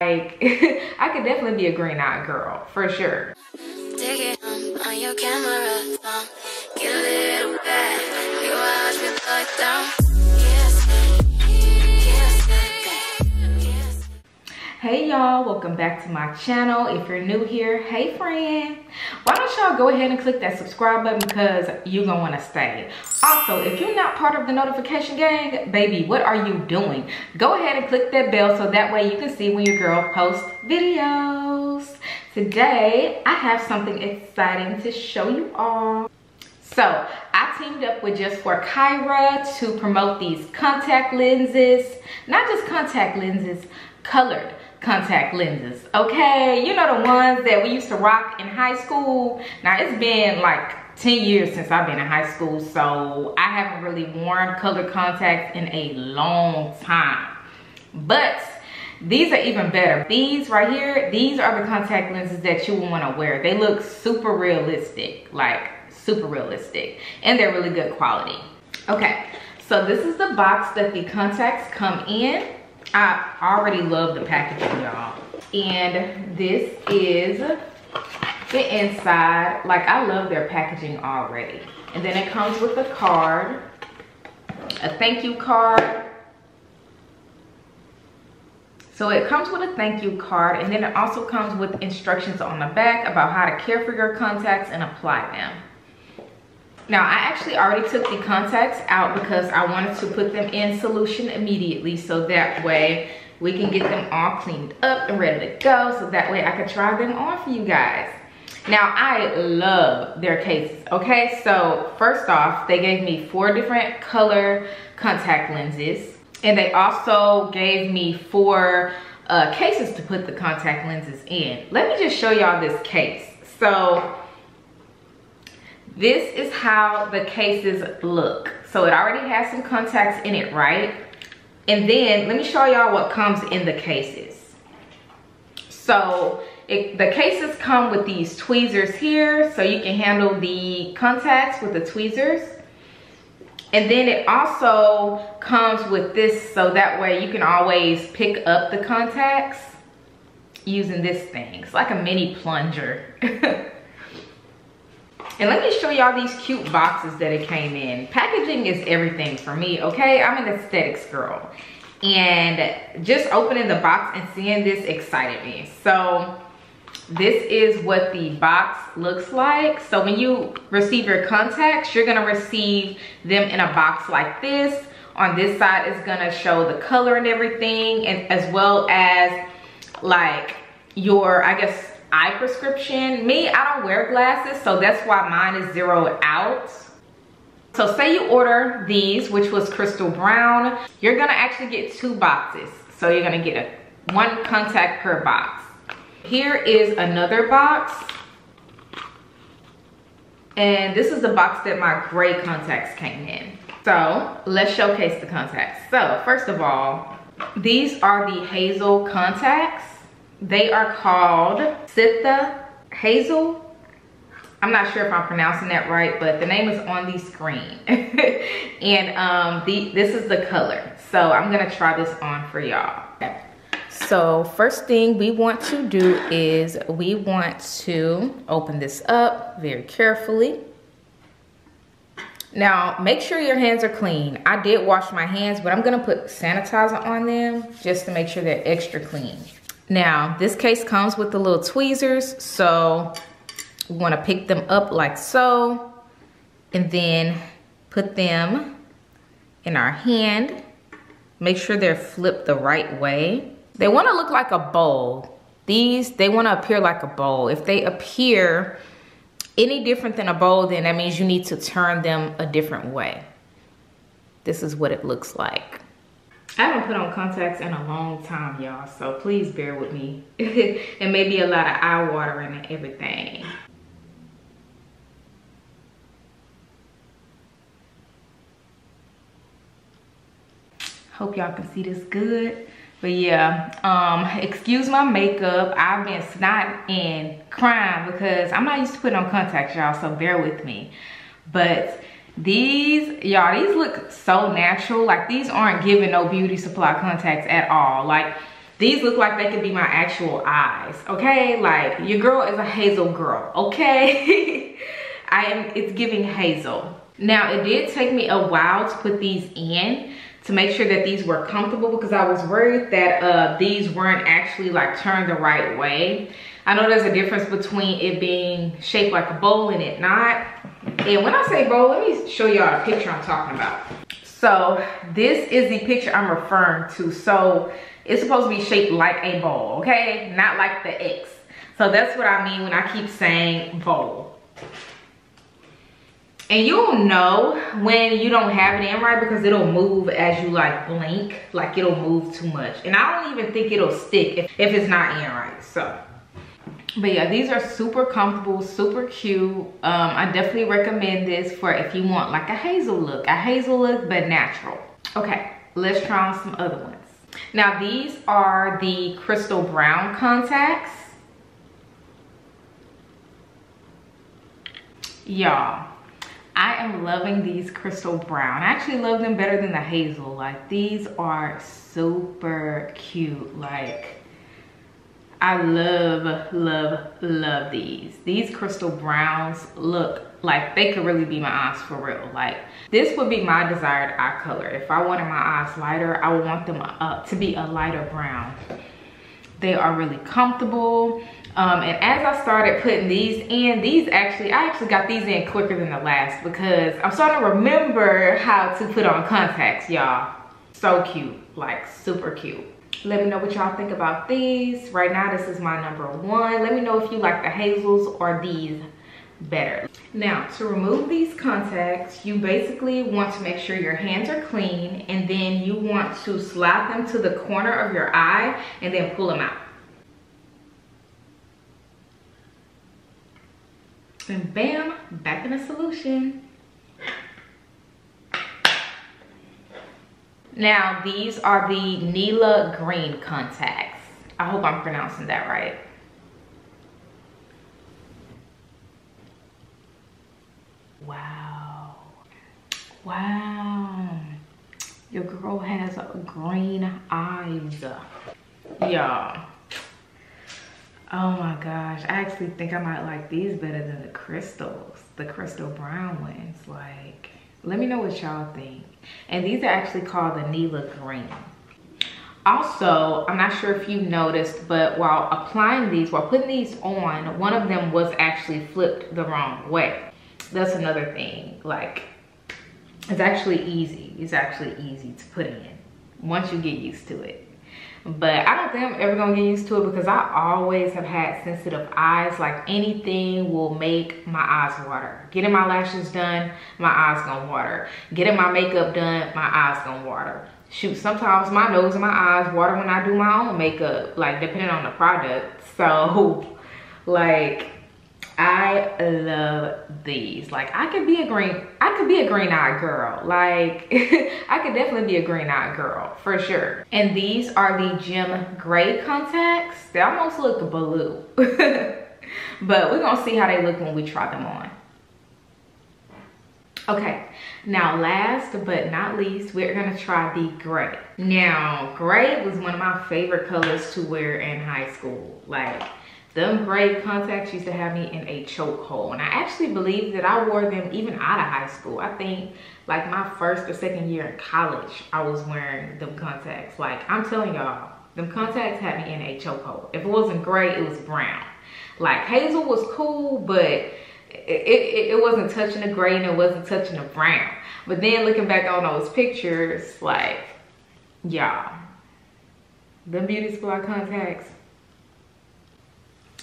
Like, I could definitely be a green-eyed girl, for sure. Dig it on your camera phone. Get a little bad. You watch me like that. Hey y'all, welcome back to my channel. If you're new here, hey friend. Why don't y'all go ahead and click that subscribe button because you're gonna wanna stay. Also, if you're not part of the notification gang, baby, what are you doing? Go ahead and click that bell so that way you can see when your girl posts videos. Today, I have something exciting to show you all. So, I teamed up with JUST4KIRA to promote these contact lenses. Not just contact lenses, colored contact lenses, okay? You know, the ones that we used to rock in high school. Now, it's been like 10 years since I've been in high school, so I haven't really worn colored contacts in a long time. But these are even better. These right here, these are the contact lenses that you will want to wear. They look super realistic, like super realistic, and they're really good quality. Okay, so this is the box that the contacts come in. I already love the packaging, y'all. And this is the inside. Like, I love their packaging already. And then it comes with a card, a thank you card. So it comes with a thank you card, and then it also comes with instructions on the back about how to care for your contacts and apply them. Now, I actually already took the contacts out because I wanted to put them in solution immediately so that way we can get them all cleaned up and ready to go, so that way I can try them on for you guys. Now, I love their cases, okay? So first off, they gave me 4 different color contact lenses, and they also gave me 4 cases to put the contact lenses in. Let me just show y'all this case. So this is how the cases look. So it already has some contacts in it, right? And then let me show y'all what comes in the cases. So the cases come with these tweezers here, so you can handle the contacts with the tweezers. And then it also comes with this, so that way you can always pick up the contacts using this thing. It's like a mini plunger. And let me show y'all these cute boxes that it came in. Packaging is everything for me, okay? I'm an aesthetics girl. And just opening the box and seeing this excited me. So this is what the box looks like. So when you receive your contacts, you're gonna receive them in a box like this. On this side is gonna show the color and everything, and as well as like your, I guess, eye prescription. Me, I don't wear glasses, so that's why mine is zeroed out. So say you order these, which was Crystal Brown, you're gonna actually get 2 boxes. So you're gonna get one contact per box. Here is another box. And this is the box that my gray contacts came in. So let's showcase the contacts. So first of all, these are the Hazel contacts. They are called Citha Hazel. I'm not sure if I'm pronouncing that right, but the name is on the screen. And this is the color. So I'm gonna try this on for y'all. Okay. So first thing we want to do is we want to open this up very carefully. Now, make sure your hands are clean. I did wash my hands, but I'm gonna put sanitizer on them just to make sure they're extra clean. Now, this case comes with the little tweezers, so we want to pick them up like so, and then put them in our hand. Make sure they're flipped the right way. They want to look like a bowl. These, they want to appear like a bowl. If they appear any different than a bowl, then that means you need to turn them a different way. This is what it looks like. I haven't put on contacts in a long time, y'all, so please bear with me. And maybe a lot of eye watering and everything. Hope y'all can see this good. But yeah, excuse my makeup. I've been snotting and crying because I'm not used to putting on contacts, y'all, so bear with me. But these, y'all, these look so natural. Like, these aren't giving no beauty supply contacts at all. Like, These look like they could be my actual eyes, okay? Like, your girl is a hazel girl, okay? It's giving hazel. Now, it did take me a while to put these in to make sure that these were comfortable, because I was worried that these weren't actually like turned the right way. I know there's a difference between it being shaped like a bowl and it not. And when I say bowl, let me show y'all a picture I'm talking about. So this is the picture I'm referring to. So it's supposed to be shaped like a bowl, okay? Not like the X. So that's what I mean when I keep saying bowl. And you'll know when you don't have it in right because it'll move as you like blink, like it'll move too much. And I don't even think it'll stick if it's not in right, so. But yeah, these are super comfortable, super cute. I definitely recommend this for if you want like a hazel look, but natural. Okay, let's try on some other ones. Now these are the Crystal Brown contacts. Y'all, I am loving these Crystal Brown. I actually love them better than the hazel. Like, these are super cute. Like, I love, love, love these. These Crystal Browns look like they could really be my eyes for real. Like, this would be my desired eye color. If I wanted my eyes lighter, I would want them to be a lighter brown. They are really comfortable. And as I started putting these in, I actually got these in quicker than the last because I'm starting to remember how to put on contacts, y'all. So cute, like super cute. Let me know what y'all think about these. Right now, this is my number one. Let me know if you like the hazels or these better. Now, to remove these contacts, you basically want to make sure your hands are clean, and then you want to slide them to the corner of your eye and then pull them out. And bam, back in the solution. Now, these are the Neala Green contacts. I hope I'm pronouncing that right. Wow. Wow. Your girl has green eyes. Y'all. Oh my gosh. I actually think I might like these better than the crystals. The Crystal Brown ones. Like, let me know what y'all think. And these are actually called the Neala Green. Also, I'm not sure if you noticed, but while applying these, while putting these on, one of them was actually flipped the wrong way. That's another thing. Like, it's actually easy. It's actually easy to put in once you get used to it. But I don't think I'm ever gonna get used to it because I always have had sensitive eyes. Like, anything will make my eyes water. Getting my lashes done, my eyes gonna water. Getting my makeup done, my eyes gonna water. Shoot, sometimes my nose and my eyes water when I do my own makeup, like depending on the product. So, like, I love these. Like, I could be a green-eyed girl. Like, I could definitely be a green-eyed girl for sure. And these are the Gem Gray contacts. They almost look blue, but we're gonna see how they look when we try them on. Okay, now last but not least, we're gonna try the gray. Now, gray was one of my favorite colors to wear in high school. Like, them gray contacts used to have me in a chokehold, and I actually believe that I wore them even out of high school. I think like my first or second year in college, I was wearing them contacts. Like, I'm telling y'all, them contacts had me in a chokehold. If it wasn't gray, it was brown. Like, hazel was cool, but it wasn't touching the gray and it wasn't touching the brown. But then looking back on those pictures, like, y'all, them beauty supply contacts.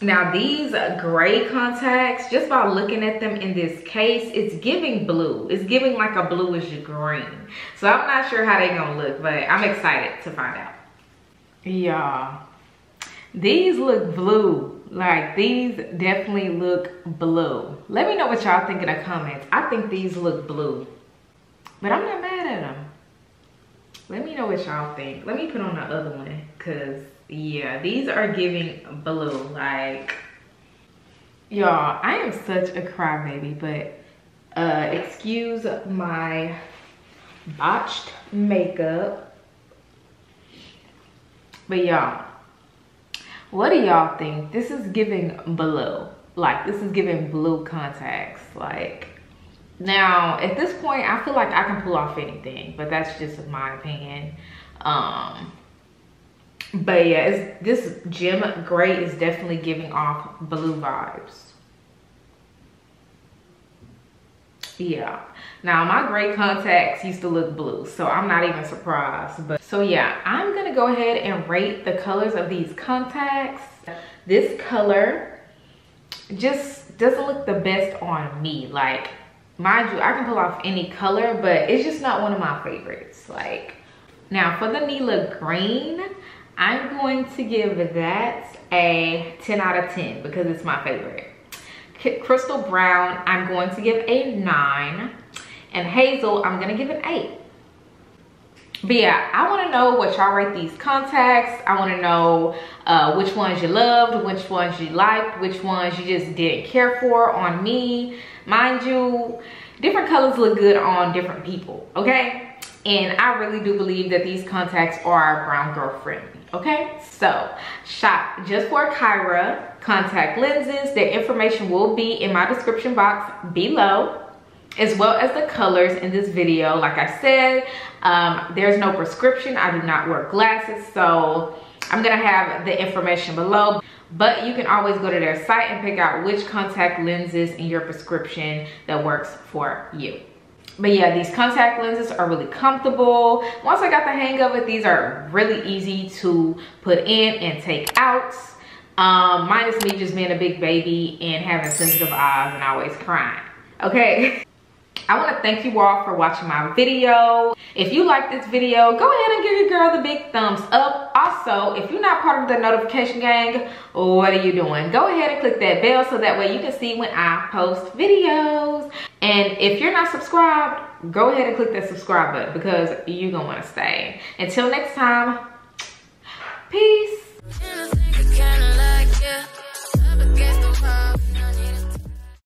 Now these gray contacts, just by looking at them in this case, it's giving blue. It's giving like a bluish green. So I'm not sure how they're gonna look, but I'm excited to find out. Y'all, these look blue. Like, these definitely look blue. Let me know what y'all think in the comments. I think these look blue, but I'm not mad at them. Let me know what y'all think. Let me put on the other one, cause yeah, these are giving blue. Like, y'all, I am such a crybaby, but excuse my botched makeup. But y'all, What do y'all think? This is giving blue. Like, this is giving blue contacts. Like, now at this point, I feel like I can pull off anything, but that's just my opinion. But yeah, this Gem Gray is definitely giving off blue vibes. Yeah, now my gray contacts used to look blue, so I'm not even surprised. But so yeah, I'm gonna go ahead and rate the colors of these contacts. This color just doesn't look the best on me. Like, mind you, I can pull off any color, but it's just not one of my favorites. Like, now for the Neala Green, I'm going to give that a 10 out of 10 because it's my favorite. Crystal Brown, I'm going to give a 9. And Hazel, I'm going to give an 8. But yeah, I want to know what y'all rate these contacts. I want to know which ones you loved, which ones you liked, which ones you just didn't care for on me. Mind you, different colors look good on different people, okay? And I really do believe that these contacts are brown girl friendly. Okay, so shop JUST4KIRA contact lenses. Their information will be in my description box below, as well as the colors in this video. Like I said, there's no prescription. I do not wear glasses, so I'm gonna have the information below, but you can always go to their site and pick out which contact lenses in your prescription that works for you. But yeah, these contact lenses are really comfortable. Once I got the hang of it, these are really easy to put in and take out. Minus me just being a big baby and having sensitive eyes and always crying, okay? I wanna thank you all for watching my video. If you like this video, go ahead and give your girl the big thumbs up. Also, if you're not part of the notification gang, what are you doing? Go ahead and click that bell so that way you can see when I post videos. And if you're not subscribed, go ahead and click that subscribe button because you're gonna wanna stay. Until next time, peace.